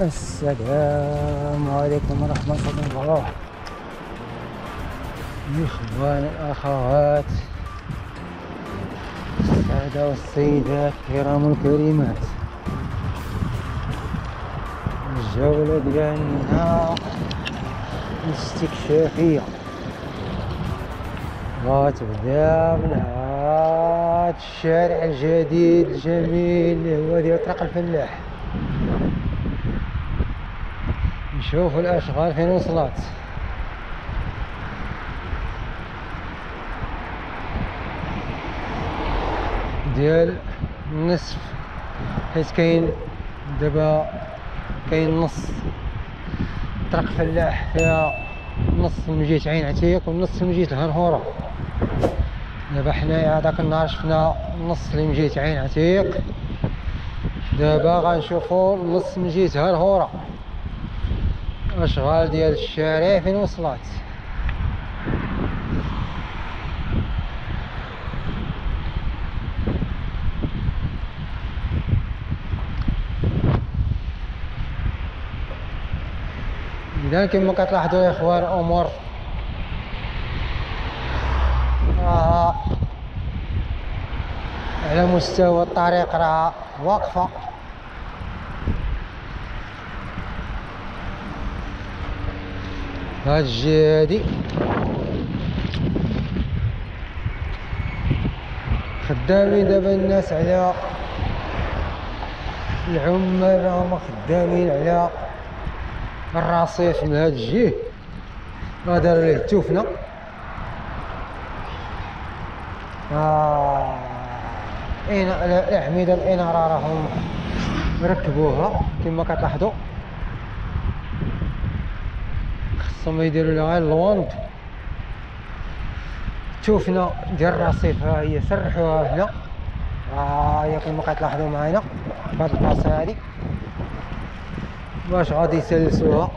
السلام عليكم ورحمة الله وبركاته إخواني الأخوات السادة والسيدات الكرام الكريمات. الجولة ديالنا استكشافية غتبدا من هاد الشارع الجديد الجميل اللي هو ديال طريق الفلاح. نشوفوا الأشغال فين وصلت. ديال النصف حيت كاين دابا كاين نص طريق فلاح فيها نص من جهة عين عتيق ونص من جهة الهرهورة. دابا حنايا هداك النهار شفنا النص اللي من جهة عين عتيق، دابا غنشوفو النص من جهة الهرهورة. أشغال ديال الشارع فين وصلت. إذا كما كتلاحظوا يا إخوان الأمور راها على مستوى الطريق، راها واقفة. هاد الجهة هادي خدامين دابا الناس على العمال، هما خدامين على الرصيف من هاد الجهة، راه دارو ليه التوفنة. الأعمدة الإنارة راهم ركبوها كما كتلاحظو، خصهم يديرو لها غير لوند. التوفنة ديال الرصيف ها هي سرحوها هنا، ها هي كما كتلاحظو معانا فهاد البلاصة هادي باش غادي يسلسوها،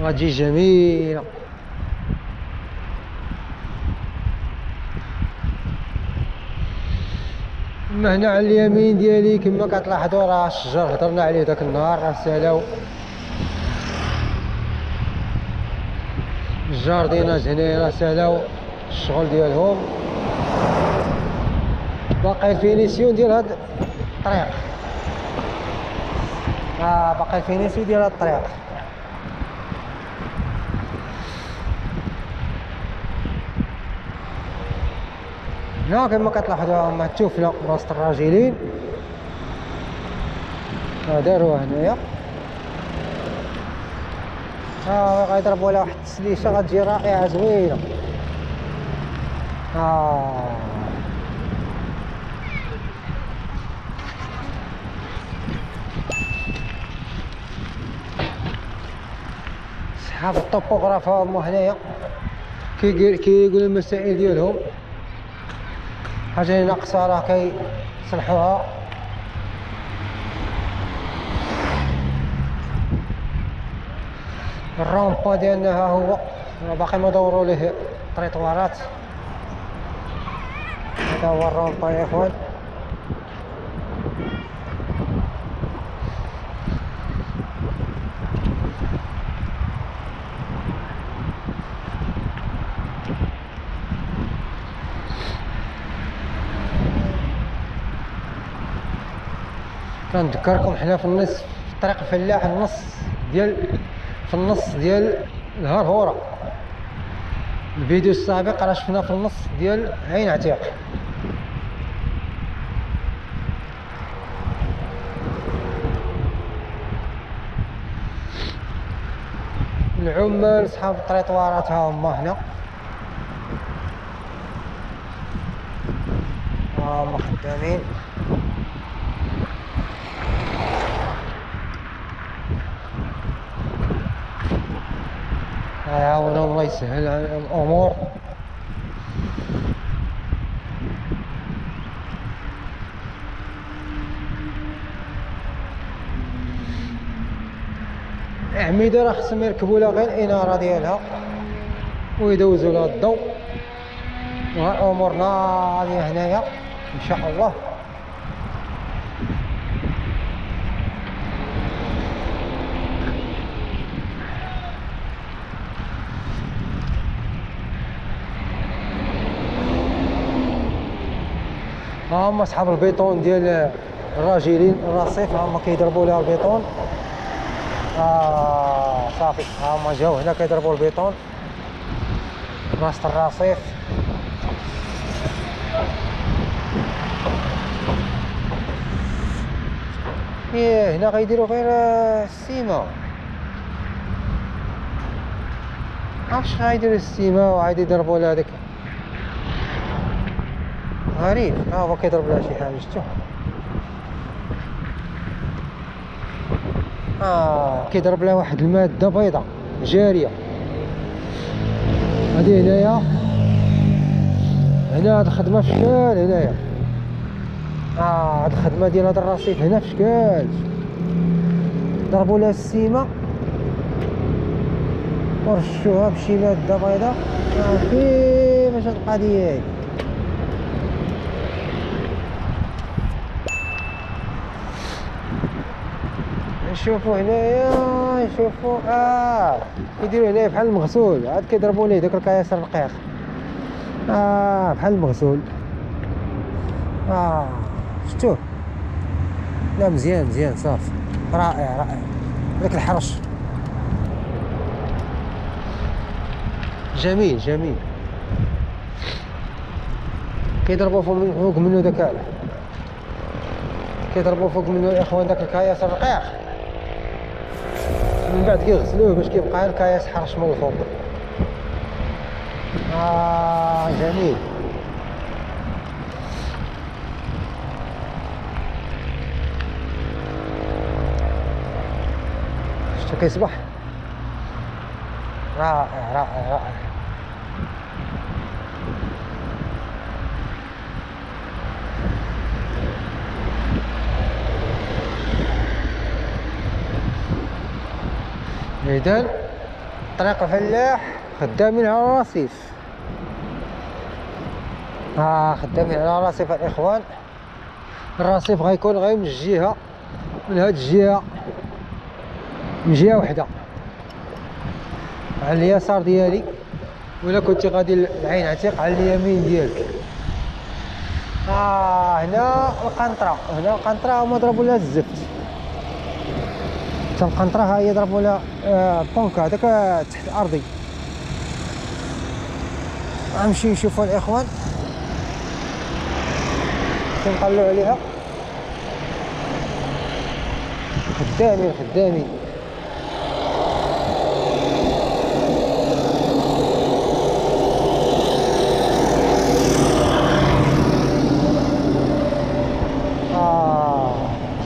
غتجي جميلة. أما هنا على اليمين ديالي كما كتلاحظو راه الشجر هضرنا عليه داك النهار، راه سالاو الجارديناج هنايا، راه سالاو الشغل ديالهم، باقي الفينيسيون ديال هاد الطريق، باقي الفينيسيو ديال هاد الطريق. هنا كما كتلاحظوا هما التوفنة وسط الراجلين داروها هنايا، غيضربوا لها واحد التسليشة غتجي رائعة زوينة. صحاب الطوبوغراف هما هنايا كيقولوا المسائل ديالهم، حاجة ناقصة راه كيصلحوها. الرامبا ديالنا ها هو باقي ما دوروا ليه طريطوارات، هذا هو الرامبا يا اخوان. كنذكركم حنا في النصف طريق الفلاح، النص ديال في النص ديال الهرهورة. الفيديو السابق راه شفنا في النص ديال عين عتيق. العمال صحاب الطريطوارات ها هما هنا، ها هما خدامين. يعاون الله يسهل الامور. الاعمده راه خصهم يركبوا لها غير الاناره ديالها ويدوزوا لها الضوء، والامور ناضيه هنايا ان شاء الله. ها هما صحاب البيطون ديال الراجلين الرصيف، ها هما كيضربوا لها البيطون. صافي ها هما جاو هنا كيضربوا البيطون وسط الرصيف. ايه هنا غيديروا غير السيمه، عرفتش غيديروا السيمه وعادي يضربوا لها هذيك. غريب ها هو كيضرب لها شي حاجه، شفتو كيضرب لها واحد الماده بيضاء جاريه. هادي هنايا هنا هاد الخدمه في الشكل هنايا، هاد الخدمه ديال هاد الرصيف هنا في الشكل، ضربوا لها السيمه ورشوها بشي ماده بيضاء. كيفاش هاد القضيه هادي؟ شوفوا هنايا، شوفوا كيديروا هنايا بحال المغسول، عاد كيضربوا ليه داك الكياسر الرقيق. بحال المغسول. شفتوه؟ لا مزيان مزيان صافي، رائع رائع. داك الحرش جميل جميل، كيضربوا فوق منه داك، كيضربوا فوق منه الاخوان داك الكياسر الرقيق، من بعد كيغسلوه باش كيبقى غير الكياس حرش من الفوق. جميل. شتو كيصبح رائع رائع رائع. إذن طريق الفلاح خدامين على الرصيف، خدامين على الرصيف الإخوان. الرصيف غيكون غير من الجهة، من هاد الجهة، من جهة وحدة على اليسار ديالي، ولا كنتي غادي العين عتيق على اليمين ديالك. هنا القنطرة، هنا القنطرة هما ضربوا لها الزفت. حتى القنطرة ها هي ضربوا لها بونكا هذاك تحت الأرضي. غنمشيو نشوفو الإخوان كنطلعو عليها. خدامين خدامين.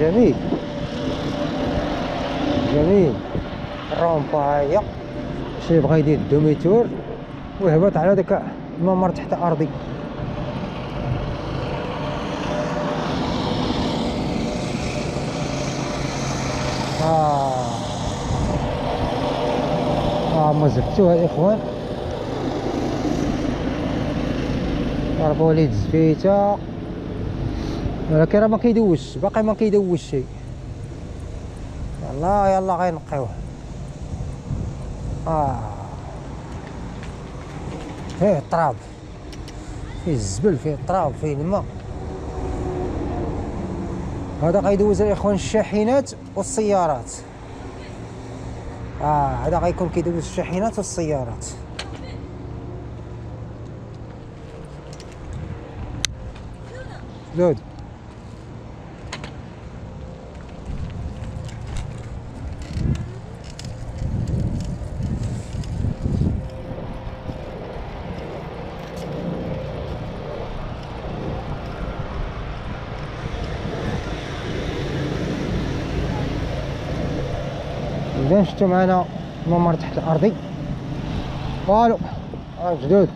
جميل جميل. الرومبا هاهي، شي بغا يدير الدوميتور وهبط على داك الممر تحت ارضي. ما زفتوها الاخوان، ضربوا لي الزفيته ولكن راه ما كيدوش، باقي ما كيدوش شي. يلا يلا غينقيوه. فيه التراب، فيه الزبل، فيه التراب، فيه الماء. هذا غيدوز الاخوان الشاحنات والسيارات. هذا غيكون كيدوز الشاحنات والسيارات. زود إذا شفتو معانا الممر تحت الأرضي. والو جدود.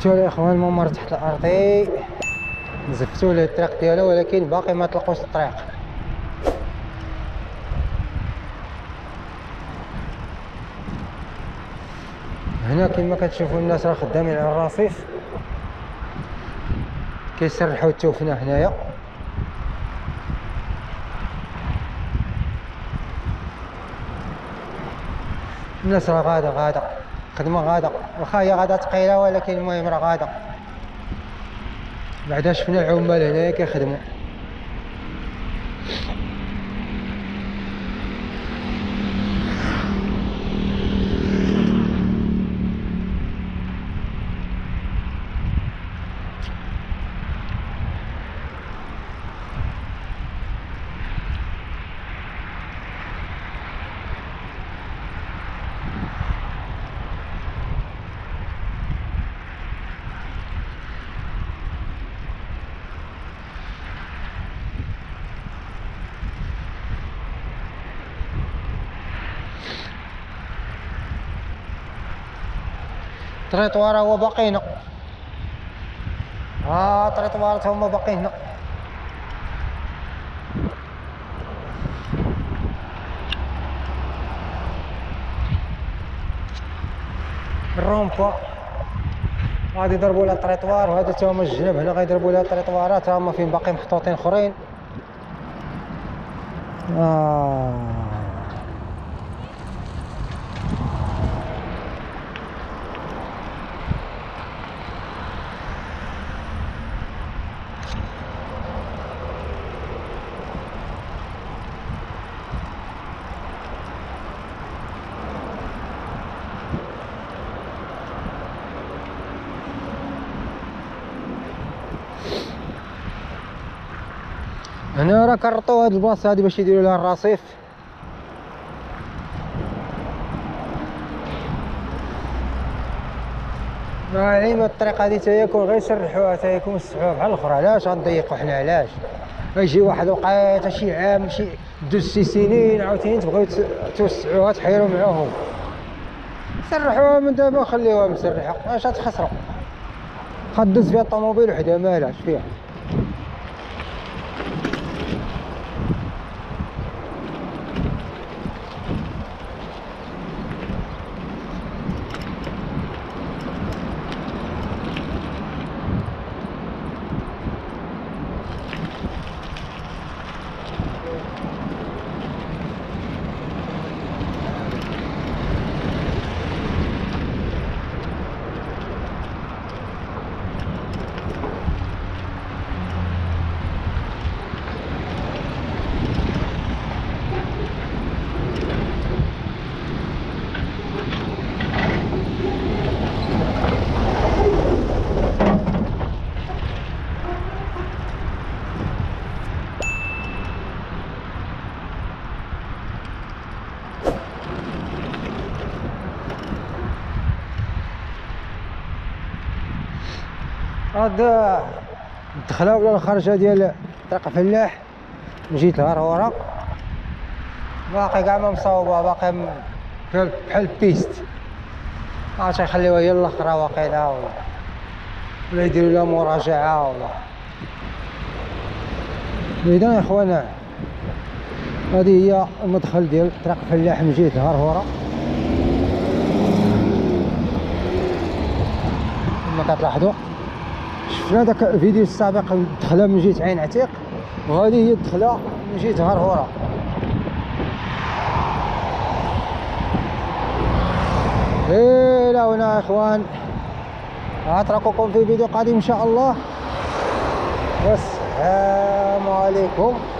شفتوا الإخوان الممر تحت الأرضي زفتوا له الطريق ديالو ولكن باقي ما طلقوش الطريق. هنا كما كتشوفوا الناس راه خدامين على الرصيف كيسرحوا التوفنا هنايا. الناس راه غاده خدمه غاده، واخا هي غاده ثقيله ولكن المهم راه غاده. بعدا شفنا العمال هنايا كيخدموا. الطريطوار هو باقي هنا، الطريطوارات هما باقي هنا. الرومبوا غادي يضربوا لها الطريطوار، وهذا تا هما الجناب هنا غيضربوا لها الطريطوارات، ها هما فين باقي محطوطين اخرين. هنا راه كرطوا هاد البلاصه هادي باش يديروا لها الرصيف. ما الطريق هادي حتى هي كون غير يسرحوها حتى هي كيوسعوها بحال الاخرى. علاش غنضيقوا حنا؟ علاش يجي واحد وقيته شي عام شي دوز شي سنين عاوتاني تبغيو توسعوها تحيروا معاهم. سرحوها من دابا وخليوها مسرحه، اش غتخسروا؟ غدوز فيها الطوموبيل وحدها مالهاش فيها. هاد الدخله ولا الخرجه ديال طريق فلاح من جهه الهرهوره باقي كاع ما مصاوبه، باقي بحال البيست. عاد غيخليوها هي الاخرى واقيلا ولا يديروا لها مراجعه ولا. اذا يا اخوانا هذه هي المدخل ديال طريق فلاح من جهه الهرهوره. كما كتلاحظوا شفنا داك الفيديو السابق الدخله من جهه عين عتيق، وهذه هي الدخله من جهه هرهوره. الى هنا يا اخوان، اترككم في فيديو قادم ان شاء الله، والسلام عليكم.